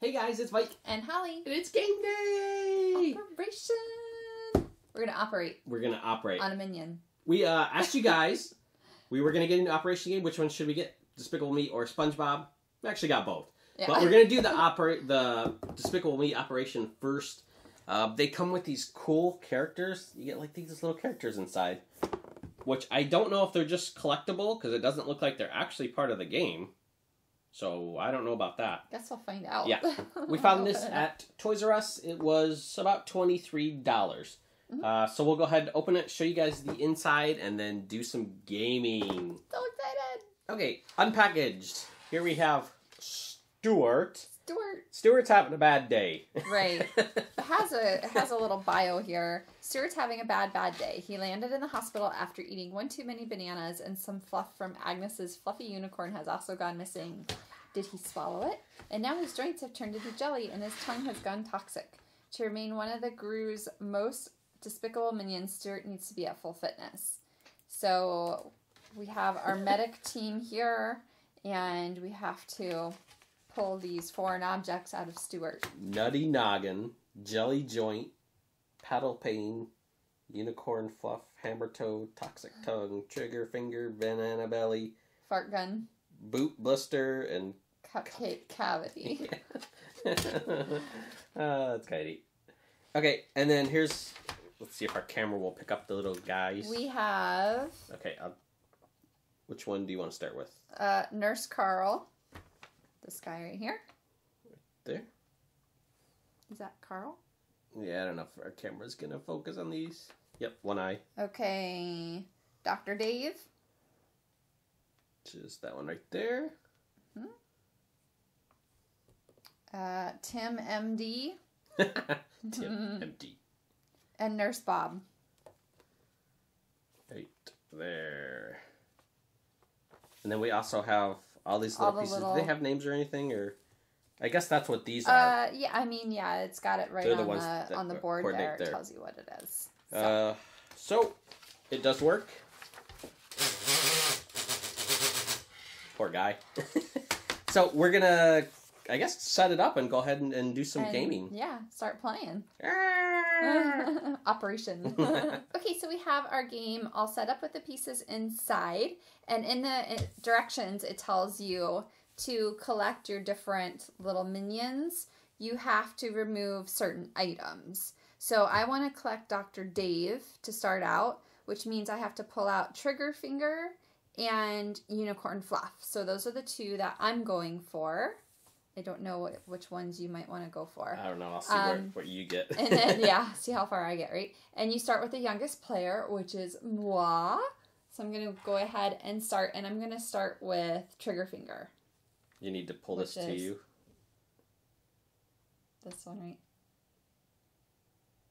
Hey guys, it's Mike and Holly, and it's game day. Operation. We're gonna operate. We're gonna operate on a minion. We asked you guys. We were gonna get into Operation game. Which one should we get? Despicable Me or SpongeBob? We actually got both, yeah. But we're gonna do the Despicable Me Operation first. They come with these cool characters. You get like these little characters inside, which I don't know if they're just collectible because it doesn't look like they're actually part of the game. So I don't know about that. Guess I'll find out. Yeah, we found this at Toys R Us. It was about $23. Mm-hmm. So we'll go ahead and open it, show you guys the inside, and then do some gaming. So excited! Okay, unpackaged. Here we have Stuart. Stuart's having a bad day. Right. It has a little bio here. Stuart's having a bad day. He landed in the hospital after eating one too many bananas, and some fluff from Agnes's fluffy unicorn has also gone missing. Did he swallow it? And now his joints have turned into jelly and his tongue has gone toxic. To remain one of the Gru's most despicable minions, Stuart needs to be at full fitness. So we have our medic team here, and we have to pull these foreign objects out of Stuart. Nutty noggin, jelly joint, paddle pain, unicorn fluff, hammer toe, toxic tongue, trigger finger, banana belly, fart gun, boot blister, and cupcake cavity. That's kind of neat. Okay, and then here's, let's see if our camera will pick up the little guys. We have... Okay, which one do you want to start with? Nurse Carl. This guy right here. Right there. Is that Carl? Yeah, I don't know if our camera's going to focus on these. Yep, one eye. Okay. Dr. Dave. Just that one right there. Mm-hmm. Tim, MD. Tim, MD. And Nurse Bob. Right there. And then we also have all these little pieces. Do they have names or anything? Or I guess that's what these are. Yeah, I mean, yeah, it's got it right on the board there. It tells you what it is. So, so it does work. Poor guy. So we're going to, I guess, set it up and go ahead and do some gaming. Yeah, start playing. Operation. Okay, so we have our game all set up with the pieces inside. And in the directions, it tells you to collect your different little minions. You have to remove certain items. So I want to collect Dr. Dave to start out, which means I have to pull out Trigger Finger and Unicorn Fluff. So those are the two that I'm going for. I don't know which ones you might want to go for. I don't know. I'll see what you get. And then, yeah, see how far I get, right? And you start with the youngest player, which is moi. So I'm going to go ahead and start, and I'm going to start with Trigger Finger. You need to pull this to you. This one,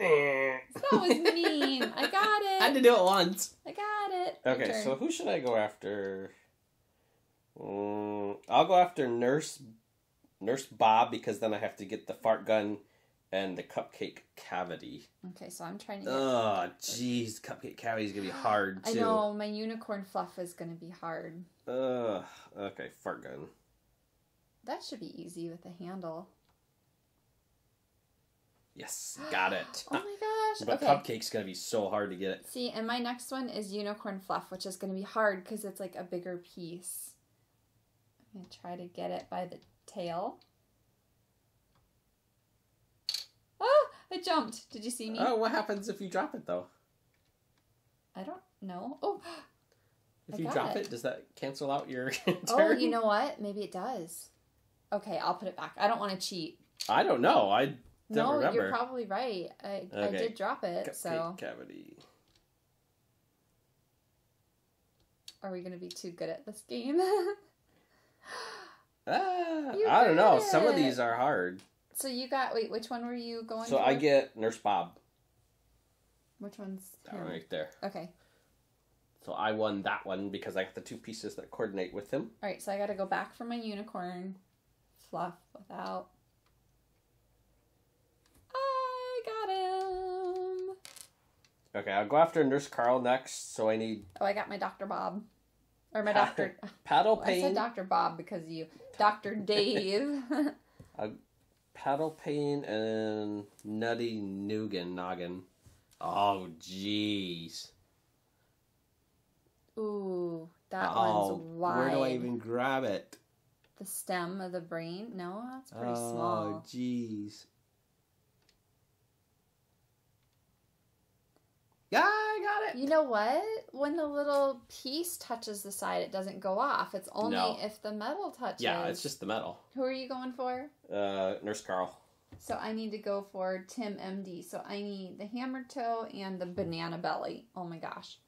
right? That was mean. I got it. I had to do it once. I got it. Okay, so who should I go after? I'll go after Nurse Bob, because then I have to get the fart gun and the cupcake cavity. Okay, so I'm trying to get... Oh, jeez. Cupcake cavity is going to be hard, too. I know. My unicorn fluff is going to be hard. Okay, fart gun. That should be easy with the handle. Yes, got it. Oh, my gosh. But okay. Cupcake's going to be so hard to get it. See, and my next one is unicorn fluff, which is going to be hard because it's like a bigger piece. I'm going to try to get it by the... tail. Oh, I jumped. Did you see me? Oh, what happens if you drop it, though? I don't know. Oh, if you drop it, does that cancel out your turn? Oh, you know what? Maybe it does. Okay, I'll put it back. I don't want to cheat. I don't know. I don't remember. No, you're probably right. I did drop it. Cupcake cavity. Are we going to be too good at this game? I don't know. Some of these are hard. So you got... Wait, which one were you going for? So I get Nurse Bob. Which one's... That one right there. Okay. So I won that one because I got the two pieces that coordinate with him. All right, so I got to go back for my unicorn fluff without... I got him! Okay, I'll go after Nurse Carl next, so I need... Oh, I got my Dr. Bob. Or my doctor. Paddle pain. I said Dr. Bob because you. Dr. Dave. Paddle pain and nutty noggin. Oh, jeez. Ooh, that one's wide. Where do I even grab it? The stem of the brain? No, that's pretty small. Oh, jeez. Yeah, I got it. You know what? When the little piece touches the side, it doesn't go off. It's only if the metal touches. Yeah, it's just the metal. Who are you going for? Nurse Carl. So I need to go for Tim MD. So I need the hammer toe and the banana belly. Oh my gosh.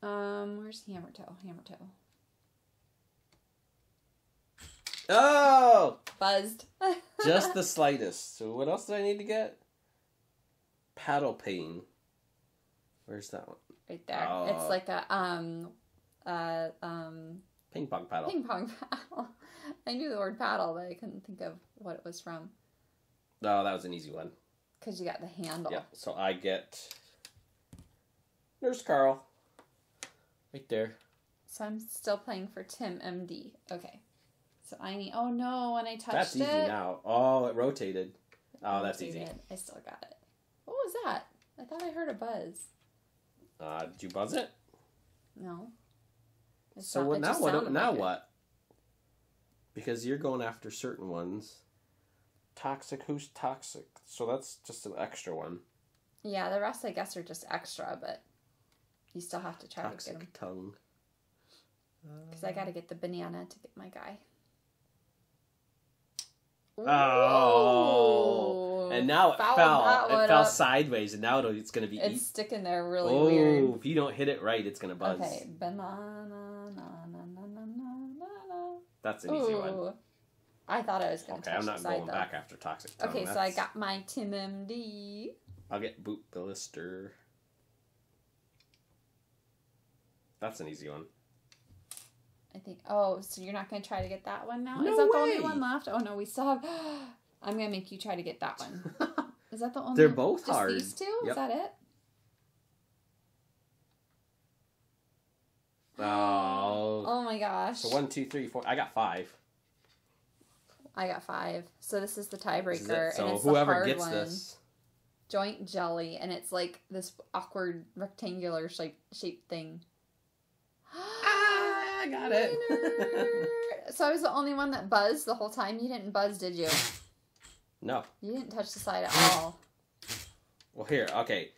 Where's hammer toe? Hammer toe. Oh! Buzzed. Just the slightest. So what else do I need to get? Paddle pain. Where's that one? Right there. Oh. It's like a ping pong paddle. Ping pong paddle. I knew the word paddle, but I couldn't think of what it was from. No, that was an easy one. Because you got the handle. Yeah, so I get Nurse Carl. Right there. So I'm still playing for Tim MD. Okay. So I need... Oh, no, when I touched it... That's easy now. Oh, it rotated. Oh, that's easy. I still got it. What was that? I thought I heard a buzz. Did you buzz it? No. So now what? Now what? Because you're going after certain ones. Toxic, who's toxic? So that's just an extra one. Yeah, the rest, I guess, are just extra, but you still have to try to get them. Toxic tongue. Because I got to get the banana to get my guy. Ooh. Oh, and now it fell. It fell sideways, and now it's going to be. It's sticking there really weird. Oh, if you don't hit it right, it's going to buzz. Okay, banana, that's an easy one. I thought I was going to. Okay, I'm not going back after toxic tongue. Okay, so I got my Tim MD. I'll get boot blister. That's an easy one. I think, oh, so you're not going to try to get that one now? No Is that way. The only one left? Oh, no, we still have... I'm going to make you try to get that one. Is that the only one? They're both just hard. Just these two? Yep. Is that it? Oh. Oh, my gosh. So 1, 2, 3, 4. I got 5. I got 5. So this is the tiebreaker. So and it's whoever the hard gets one. This. Joint jelly, and it's like this awkward rectangular shaped thing. I got it. So I was the only one that buzzed the whole time. You didn't buzz, did you? No. You didn't touch the side at all. Well, here, okay.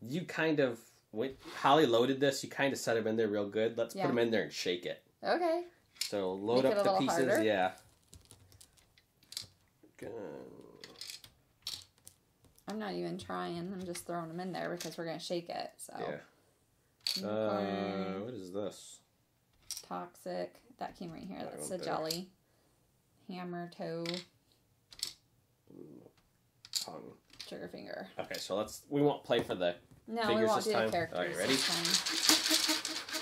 You kind of went... Holly loaded this. You kind of set them in there real good. Let's put them in there and shake it. Okay. So load up the pieces. Harder. Yeah. Good. I'm not even trying. I'm just throwing them in there because we're going to shake it. So. Yeah. What is this? Toxic. That came right here. That's the jelly. Hammer, toe. Tongue. Trigger finger. Okay, so let's... We won't play for the figures this time. No, we won't do the characters. All right, ready?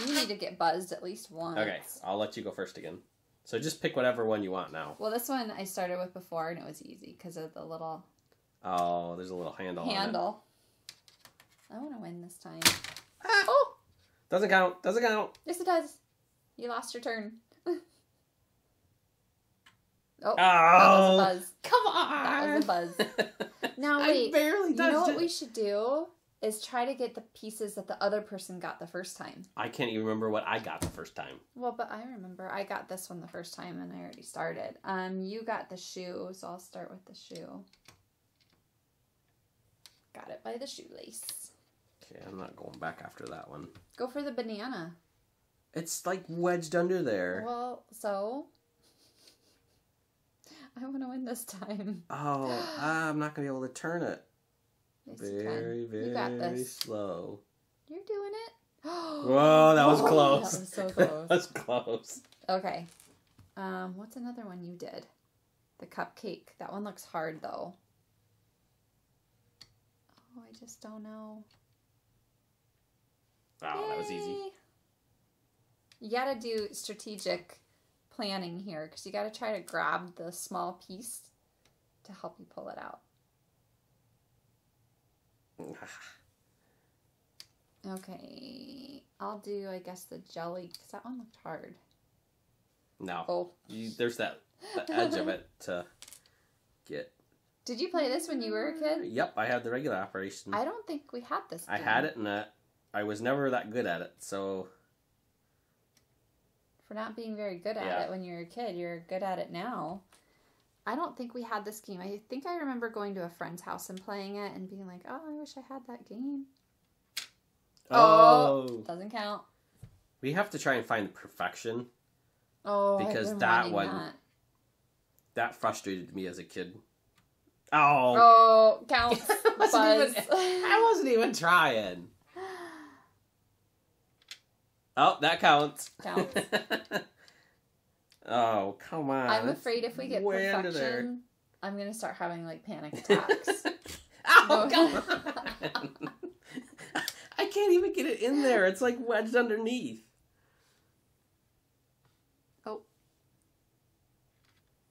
You need to get buzzed at least once. Okay, I'll let you go first again. So just pick whatever one you want now. Well, this one I started with before, and it was easy because of the little... Oh, there's a little handle on it. Handle. I want to win this time. Ah! Oh! Doesn't count. Doesn't count. Yes, it does. You lost your turn. Oh, that was a buzz. Come on. That was a buzz. Now, wait. I barely touched it. You know what we should do is try to get the pieces that the other person got the first time. I can't even remember what I got the first time. Well, but I remember I got this one the first time and I already started. You got the shoe, so I'll start with the shoe. Got it by the shoelace. Okay, I'm not going back after that one. Go for the banana. It's like wedged under there. Well, so? I want to win this time. Oh, I'm not going to be able to turn it. Yes, very slow. You're doing it. Whoa, that was close. That was so close. That's close. Okay. What's another one you did? The cupcake. That one looks hard, though. Oh, I just don't know. Wow, that was easy. You got to do strategic planning here because you got to try to grab the small piece to help you pull it out. Okay, I'll do, I guess, the jelly, because that one looked hard. No. Oh. There's that the edge of it to get. Did you play this when you were a kid? Yep, I had the regular Operation. I don't think we had this game. I had it, and I was never that good at it, so... For not being very good at it when you were a kid, you're good at it now. I don't think we had this game. I think I remember going to a friend's house and playing it and being like, oh, I wish I had that game. Oh, doesn't count. We have to try and find Perfection. Oh, because that one that frustrated me as a kid. Oh, counts. I wasn't even trying. Oh, that counts. Counts. Oh, come on. I'm afraid if we get Perfection, I'm gonna start having like panic attacks. Oh, come on. I can't even get it in there. It's like wedged underneath. Oh.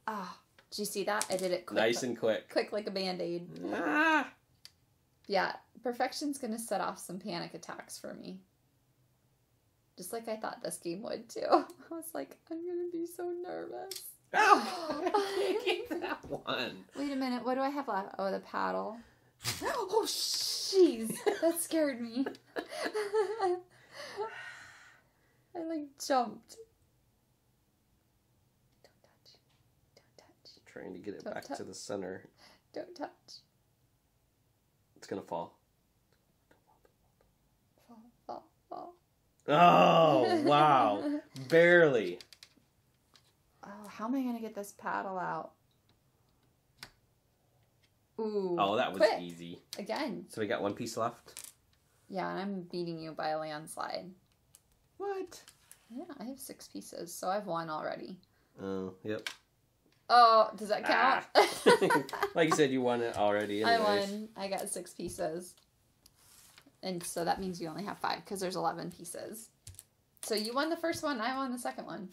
Ah. Did you see that? I did it quick. Nice and quick. Quick like a Band-Aid. Ah. Yeah. Perfection's going to set off some panic attacks for me. Just like I thought this game would, too. I was like, I'm going to be so nervous. Oh. I can't get that one. Wait a minute. What do I have left? Oh, the paddle. Oh, jeez. That scared me. I, like, jumped. Don't touch. Don't touch. I'm trying to get it back to the center. Don't touch. It's going to fall. Fall, fall, fall. Oh, wow. Barely. Oh, how am I going to get this paddle out? Ooh, oh, that was quick. Easy. Again. So we got one piece left? Yeah, and I'm beating you by a landslide. What? Yeah, I have 6 pieces, so I have 1 already. Oh, yep. Oh, does that count? Ah. Like you said, you won it already. Anyways. I won. I got 6 pieces. And so that means you only have 5, because there's 11 pieces. So you won the first one, I won the second one.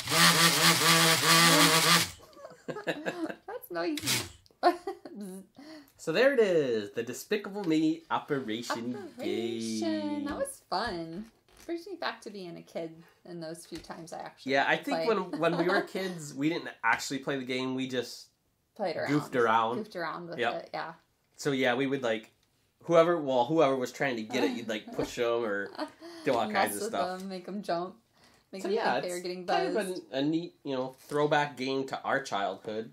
That's no easy. So there it is, the Despicable Me Operation game. That was fun. It brings me back to being a kid and those few times I actually played. when we were kids, we didn't actually play the game. We just played around. Goofed around with it, yeah. So yeah, we would like, whoever was trying to get it, you'd like push them or do all kinds of stuff. Them, make them jump. Make them think they were getting buzzed. Kind of a neat, throwback game to our childhood.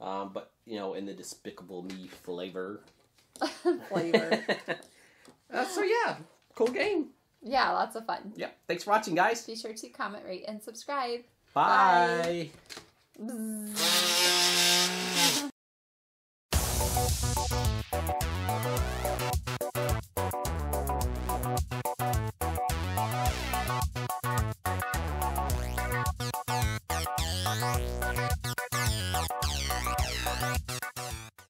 But in the Despicable Me flavor. So yeah, cool game. Yeah, lots of fun. Yeah, thanks for watching, guys. Be sure to comment, rate, and subscribe. Bye. Bye.